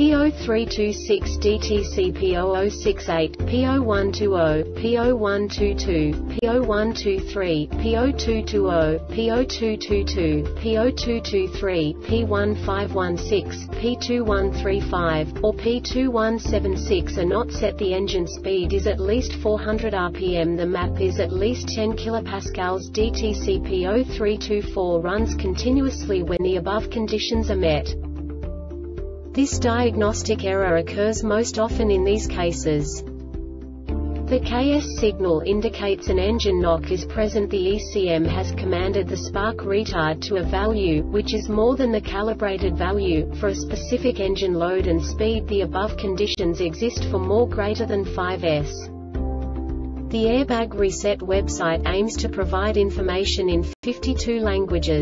P0326 DTC P0068, P0120, P0122, P0123, P0220, P0222, P0223, P1516, P2135, or P2176 are not set. The engine speed is at least 400 RPM. The MAP is at least 10 kPa. DTC P0324 runs continuously when the above conditions are met. This diagnostic error occurs most often in these cases. The KS signal indicates an engine knock is present. The ECM has commanded the spark retard to a value, which is more than the calibrated value, for a specific engine load and speed. The above conditions exist for more greater than 5s. The Airbag Reset website aims to provide information in 52 languages.